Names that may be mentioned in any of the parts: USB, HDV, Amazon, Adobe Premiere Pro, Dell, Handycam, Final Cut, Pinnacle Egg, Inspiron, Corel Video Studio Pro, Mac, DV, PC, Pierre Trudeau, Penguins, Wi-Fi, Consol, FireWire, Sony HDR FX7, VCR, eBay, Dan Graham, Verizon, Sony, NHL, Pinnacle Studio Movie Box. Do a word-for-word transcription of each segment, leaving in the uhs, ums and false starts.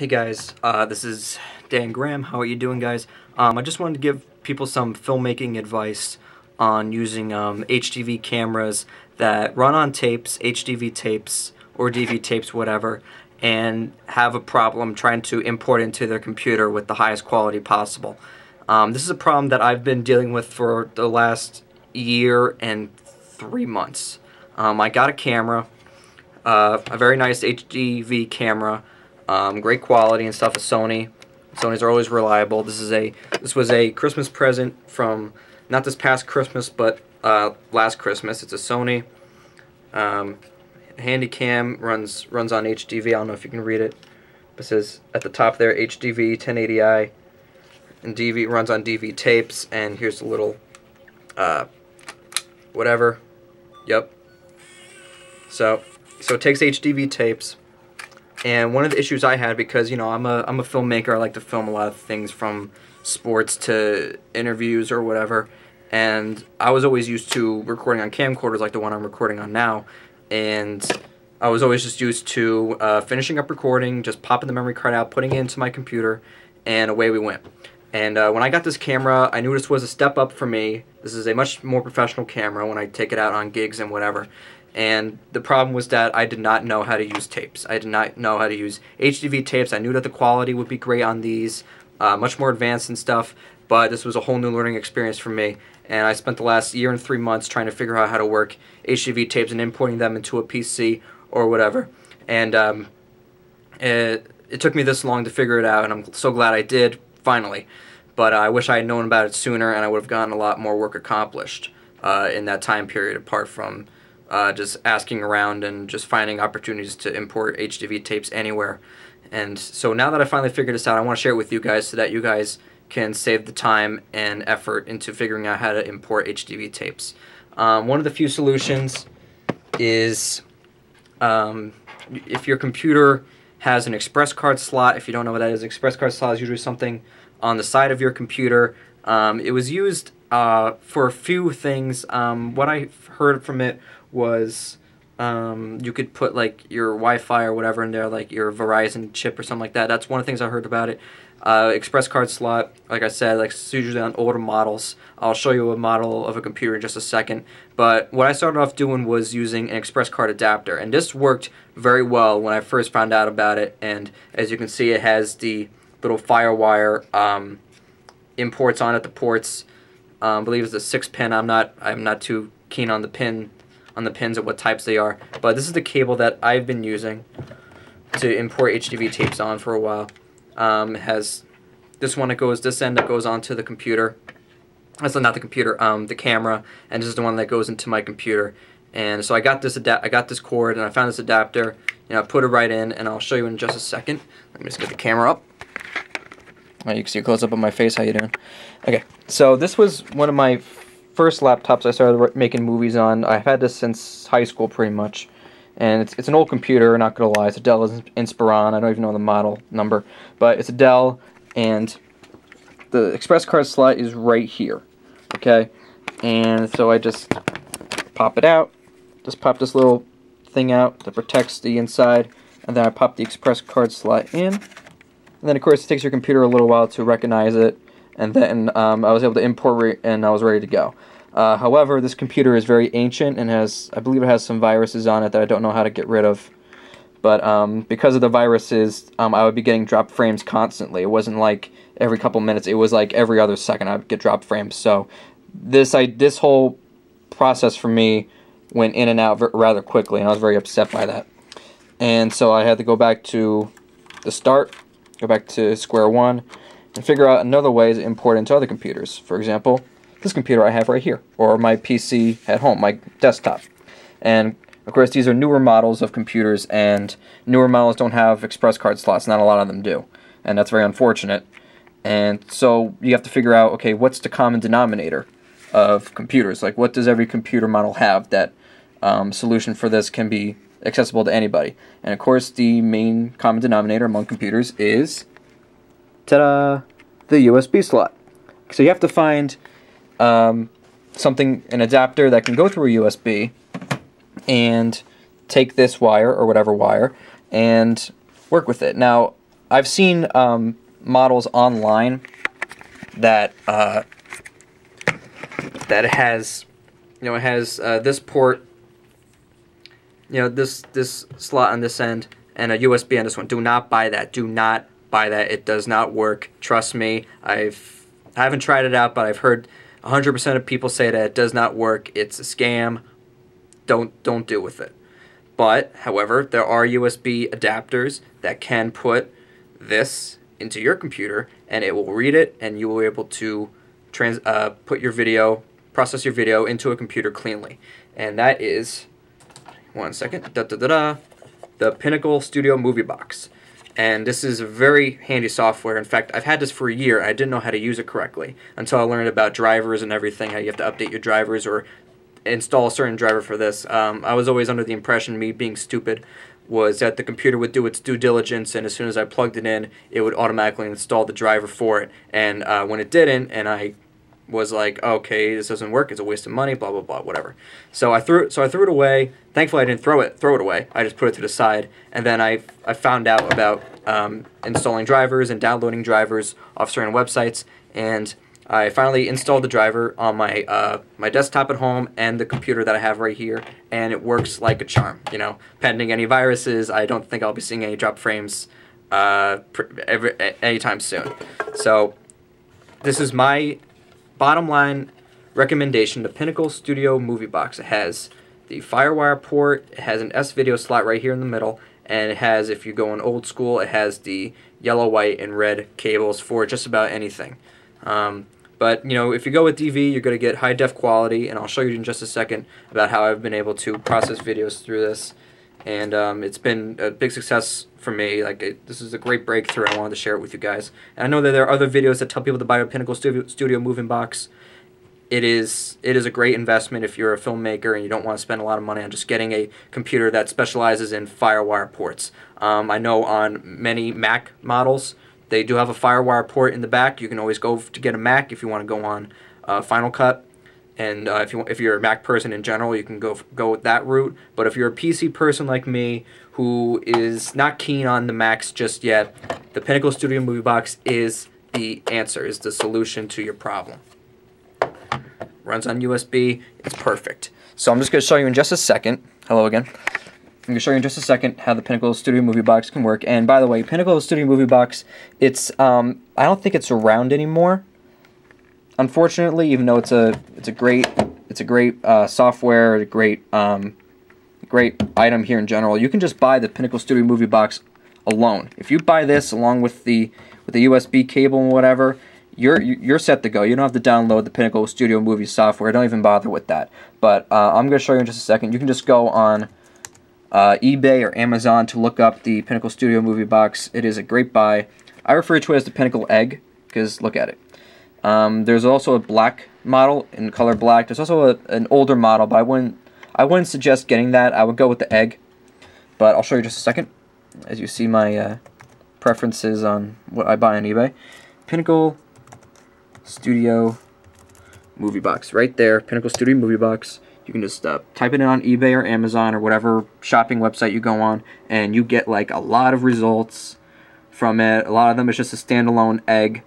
Hey guys, uh, this is Dan Graham. How are you doing, guys? Um, I just wanted to give people some filmmaking advice on using um, H D V cameras that run on tapes, H D V tapes, or D V tapes, whatever, and have a problem trying to import into their computer with the highest quality possible. Um, this is a problem that I've been dealing with for the last year and three months. Um, I got a camera, uh, a very nice H D V camera. Um, great quality and stuff. A Sony. Sonys are always reliable. This is a this was a Christmas present from, not this past Christmas, but uh, last Christmas. It's a Sony. Um, Handycam runs runs on H D V. I don't know if you can read it. It says at the top there H D V ten eighty i, and D V runs on D V tapes. And here's a little, uh, whatever. Yep. So so it takes H D V tapes. And one of the issues I had, because you know I'm a I'm a filmmaker, I like to film a lot of things, from sports to interviews or whatever, and I was always used to recording on camcorders like the one I'm recording on now, and I was always just used to uh, finishing up recording, just popping the memory card out, putting it into my computer, and away we went. And uh, when I got this camera, I knew this was a step up for me. This is a much more professional camera when I take it out on gigs and whatever. And the problem was that I did not know how to use tapes. I did not know how to use H D V tapes. I knew that the quality would be great on these, uh, much more advanced and stuff, but this was a whole new learning experience for me. And I spent the last year and three months trying to figure out how to work H D V tapes and importing them into a P C or whatever. And um, it, it took me this long to figure it out, and I'm so glad I did, finally. But uh, I wish I had known about it sooner, and I would have gotten a lot more work accomplished uh, in that time period, apart from Uh, just asking around and just finding opportunities to import H D V tapes anywhere. And so now that I finally figured this out, I want to share it with you guys so that you guys can save the time and effort into figuring out how to import H D V tapes. Um, one of the few solutions is um, if your computer has an express card slot. If you don't know what that is, express card slot is usually something on the side of your computer. Um, it was used uh, for a few things. Um, what I heard from it was um, you could put like your Wi-Fi or whatever in there, like your Verizon chip or something like that. That's one of the things I heard about it. Uh, express card slot, like I said, like it's usually on older models. I'll show you a model of a computer in just a second. But what I started off doing was using an express card adapter, and this worked very well when I first found out about it. And as you can see, it has the little FireWire um, imports on it, the ports. Um, I believe it's a six pin. I'm not I'm not too keen on the pin on the pins of what types they are, but this is the cable that I've been using to import H D V tapes on for a while. Um, it has this one that goes this end that goes onto the computer. That's not the computer, um, the camera, and this is the one that goes into my computer. And so I got this adap I got this cord, and I found this adapter, and I put it right in, and I'll show you in just a second. Let me just get the camera up. Oh, you can see a close up of my face. How you doing? Okay, so this was one of my first laptops I started making movies on. I've had this since high school, pretty much, and it's, it's an old computer, not gonna lie. It's a Dell Inspiron. I don't even know the model number, but it's a Dell, and the express card slot is right here, okay? And so I just pop it out, just pop this little thing out that protects the inside, and then I pop the express card slot in, and then of course it takes your computer a little while to recognize it. And then um, I was able to import, and I was ready to go. Uh, however, this computer is very ancient and has, I believe it has some viruses on it that I don't know how to get rid of. But um, because of the viruses, um, I would be getting dropped frames constantly. It wasn't like every couple minutes. It was like every other second I would get dropped frames. So this, I, this whole process for me went in and out rather quickly, and I was very upset by that. And so I had to go back to the start, go back to square one, and figure out another way to import into other computers. For example, this computer I have right here, or my P C at home, my desktop. And of course, these are newer models of computers, and newer models don't have express card slots. Not a lot of them do, and that's very unfortunate. And so you have to figure out, okay, what's the common denominator of computers? Like, what does every computer model have that um, solution for this can be accessible to anybody? And of course, the main common denominator among computers is, ta-da, the U S B slot. So you have to find um, something, an adapter that can go through a U S B and take this wire or whatever wire and work with it. Now, I've seen um, models online that uh, that has, you know, it has uh, this port, you know, this this slot on this end, and a U S B on this one. Do not buy that. Do not buy that. It does not work. Trust me. I've I haven't tried it out, but I've heard one hundred percent of people say that it does not work. It's a scam. Don't don't deal with it. But however, there are U S B adapters that can put this into your computer, and it will read it, and you will be able to trans uh, put your video, process your video into a computer cleanly. And that is, one second, da da da da, the Pinnacle Studio Movie Box. And this is very handy software. In fact, I've had this for a year. I didn't know how to use it correctly until I learned about drivers and everything, how you have to update your drivers or install a certain driver for this. Um, I was always under the impression, me being stupid, was that the computer would do its due diligence, and as soon as I plugged it in, it would automatically install the driver for it. And uh, when it didn't, and I was like, okay, this doesn't work, it's a waste of money, blah, blah, blah, whatever. So I threw, so I threw it away. Thankfully, I didn't throw it, throw it away. I just put it to the side, and then I, I found out about um, installing drivers and downloading drivers off certain websites, and I finally installed the driver on my uh, my desktop at home and the computer that I have right here, and it works like a charm. You know, pending any viruses, I don't think I'll be seeing any drop frames uh, every, anytime soon. So this is my bottom line recommendation, the Pinnacle Studio Movie Box. It has the FireWire port, it has an S-video slot right here in the middle, and it has, if you go in old school, it has the yellow, white, and red cables for just about anything. Um, But, you know, if you go with D V, you're going to get high def quality, and I'll show you in just a second about how I've been able to process videos through this. And um, it's been a big success for me. Like, it, this is a great breakthrough. I wanted to share it with you guys. And I know that there are other videos that tell people to buy a Pinnacle Studio, Studio Moving Box. It is, it is a great investment if you're a filmmaker and you don't want to spend a lot of money on just getting a computer that specializes in FireWire ports. Um, I know on many Mac models, they do have a FireWire port in the back. You can always go to get a Mac if you want to go on uh, Final Cut, and uh, if you if you're a Mac person in general, you can go go with that route. But if you're a P C person like me who is not keen on the Macs just yet, the Pinnacle Studio Movie Box is the answer, is the solution to your problem. Runs on U S B. It's perfect. So I'm just going to show you in just a second. Hello again. I'm going to show you in just a second how the Pinnacle Studio Movie Box can work. And by the way, Pinnacle Studio Movie Box, it's um, I don't think it's around anymore, unfortunately. Even though it's a it's a great it's a great uh, software, a great um, great item here in general. You can just buy the Pinnacle Studio Movie Box alone. If you buy this along with the with the U S B cable and whatever, You're, you're set to go. You don't have to download the Pinnacle Studio Movie software. Don't even bother with that. But uh, I'm going to show you in just a second. You can just go on Uh, eBay or Amazon to look up the Pinnacle Studio Movie Box. It is a great buy. I refer to it as the Pinnacle Egg because look at it. Um, there's also a black model in color black. There's also a, an older model, but I wouldn't I wouldn't suggest getting that. I would go with the Egg. But I'll show you just a second as you see my uh, preferences on what I buy on eBay. Pinnacle Studio Movie Box right there. Pinnacle Studio Movie Box. You can just uh, type it in on eBay or Amazon or whatever shopping website you go on, and you get like a lot of results from it. A lot of them is just a standalone egg,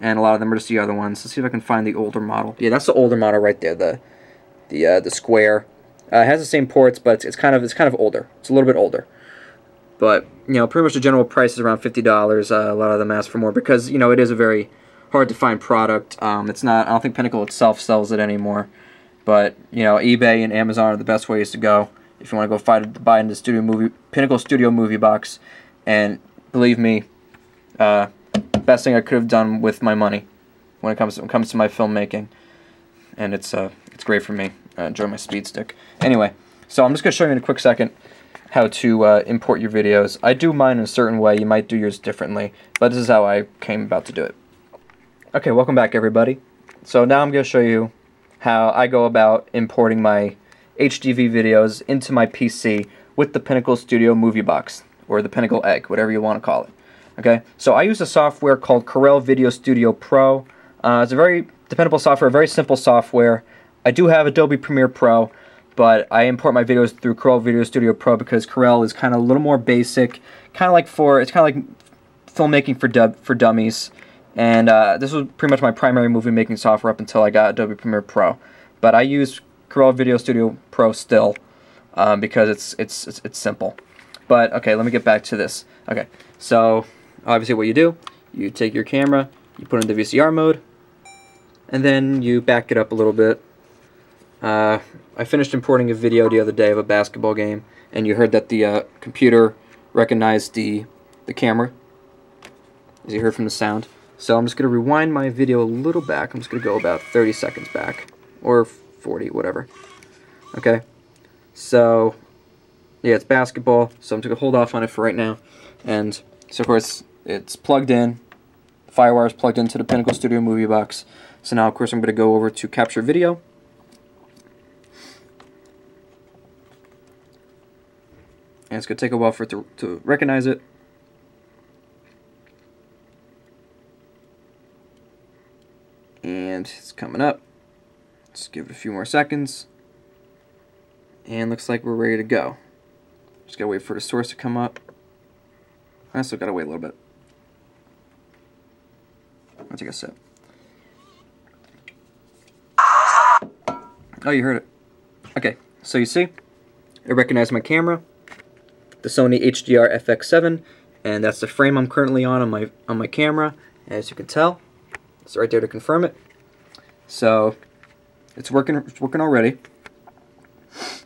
and a lot of them are just the other ones. Let's see if I can find the older model. Yeah, that's the older model right there. The the uh, the square uh, it has the same ports, but it's, it's kind of it's kind of older. It's a little bit older. But you know, pretty much the general price is around fifty dollars. Uh, a lot of them ask for more because you know it is a very hard to find product. Um, it's not. I don't think Pinnacle itself sells it anymore. But, you know, eBay and Amazon are the best ways to go if you want to go find, buy into the studio movie, Pinnacle Studio Movie Box. And believe me, uh, best thing I could have done with my money when it comes to, when it comes to my filmmaking. And it's uh, it's great for me. I enjoy my speed stick. Anyway, so I'm just going to show you in a quick second how to uh, import your videos. I do mine in a certain way. You might do yours differently. But this is how I came about to do it. Okay, welcome back, everybody. So now I'm going to show you how I go about importing my H D V videos into my P C with the Pinnacle Studio Movie Box, or the Pinnacle Egg, whatever you want to call it. Okay, so I use a software called Corel Video Studio Pro. Uh, it's a very dependable software, very simple software. I do have Adobe Premiere Pro, but I import my videos through Corel Video Studio Pro because Corel is kind of a little more basic, kind of like for, it's kind of like filmmaking for dub for dummies, and uh, this was pretty much my primary movie making software up until I got Adobe Premiere Pro. But I use Corel Video Studio Pro still um, because it's, it's it's it's simple. But okay, let me get back to this. Okay, so obviously what you do, you take your camera, you put it into V C R mode, and then you back it up a little bit. Uh, I finished importing a video the other day of a basketball game, and you heard that the uh, computer recognized the the camera, as you heard from the sound. So I'm just going to rewind my video a little back. I'm just going to go about thirty seconds back, or forty, whatever. Okay, so yeah, it's basketball, so I'm just going to hold off on it for right now. And so of course it's plugged in, FireWire is plugged into the Pinnacle Studio Movie Box. So now of course I'm going to go over to capture video. And it's going to take a while for it to, to recognize it. And it's coming up. Let's give it a few more seconds. And looks like we're ready to go. Just got to wait for the source to come up. I still got to wait a little bit. I'll take a sip. Oh, you heard it. Okay, so you see, it recognized my camera, the Sony H D R F X seven, and that's the frame I'm currently on on my on my camera. As you can tell, it's right there to confirm it. So it's working. It's working already.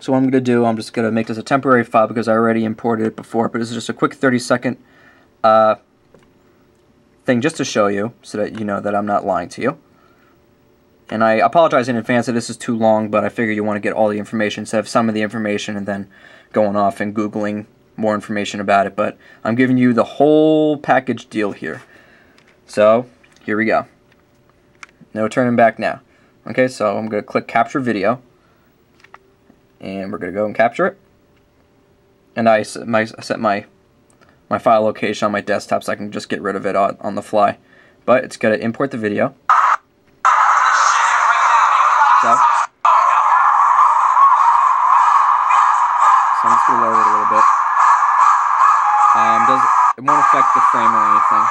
So what I'm going to do, I'm just going to make this a temporary file because I already imported it before. But this is just a quick thirty second uh, thing just to show you, so that you know that I'm not lying to you. And I apologize in advance that this is too long, but I figure you want to get all the information instead of some of the information and then going off and Googling more information about it. But I'm giving you the whole package deal here. So here we go. No turning back now. Okay, so I'm going to click capture video, and we're going to go and capture it. And I set my, set my my file location on my desktop so I can just get rid of it on, on the fly. But it's going to import the video. So, so I'm just going to lower it a little bit. Um, does, it won't affect the frame or anything.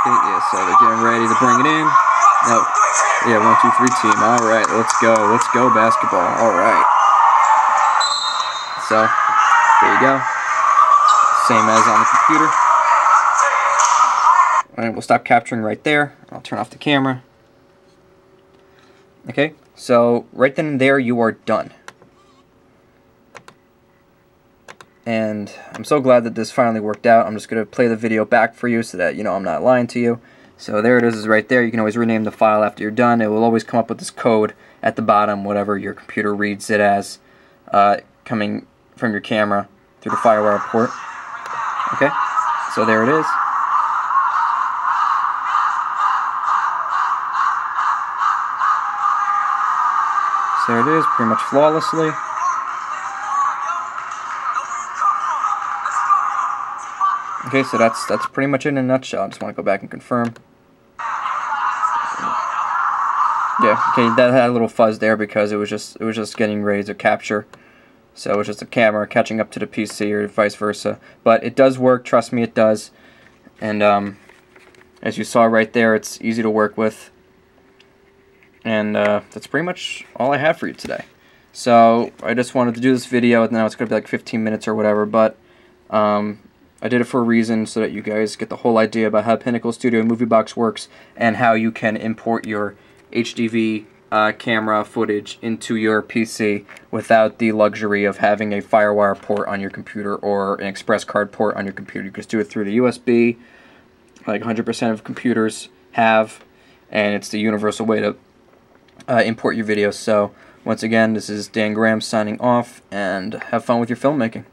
Okay, yeah, so they're getting ready to bring it in. No, yeah, one, two, three team. All right, let's go. Let's go basketball. All right. So, there you go. Same as on the computer. All right, we'll stop capturing right there. I'll turn off the camera. Okay, so right then and there you are done. And I'm so glad that this finally worked out. I'm just going to play the video back for you so that you know I'm not lying to you. So there it is, is right there. You can always rename the file after you're done. It will always come up with this code at the bottom, whatever your computer reads it as, uh, coming from your camera through the FireWire port. Okay, so there it is. There it is, pretty much flawlessly. Okay, so that's that's pretty much it in a nutshell. I just want to go back and confirm. Yeah, okay, that had a little fuzz there because it was just it was just getting ready to capture. So it was just the camera catching up to the P C or vice versa. But it does work, trust me, it does. And um, as you saw right there, it's easy to work with. And uh, that's pretty much all I have for you today. So I just wanted to do this video, and now it's going to be like fifteen minutes or whatever, but um, I did it for a reason so that you guys get the whole idea about how Pinnacle Studio Movie Box works and how you can import your H D V uh, camera footage into your P C without the luxury of having a FireWire port on your computer or an Express Card port on your computer. You can just do it through the U S B, like one hundred percent of computers have, and it's the universal way to Uh, import your video. So once again, this is Dan Graham signing off, and have fun with your filmmaking.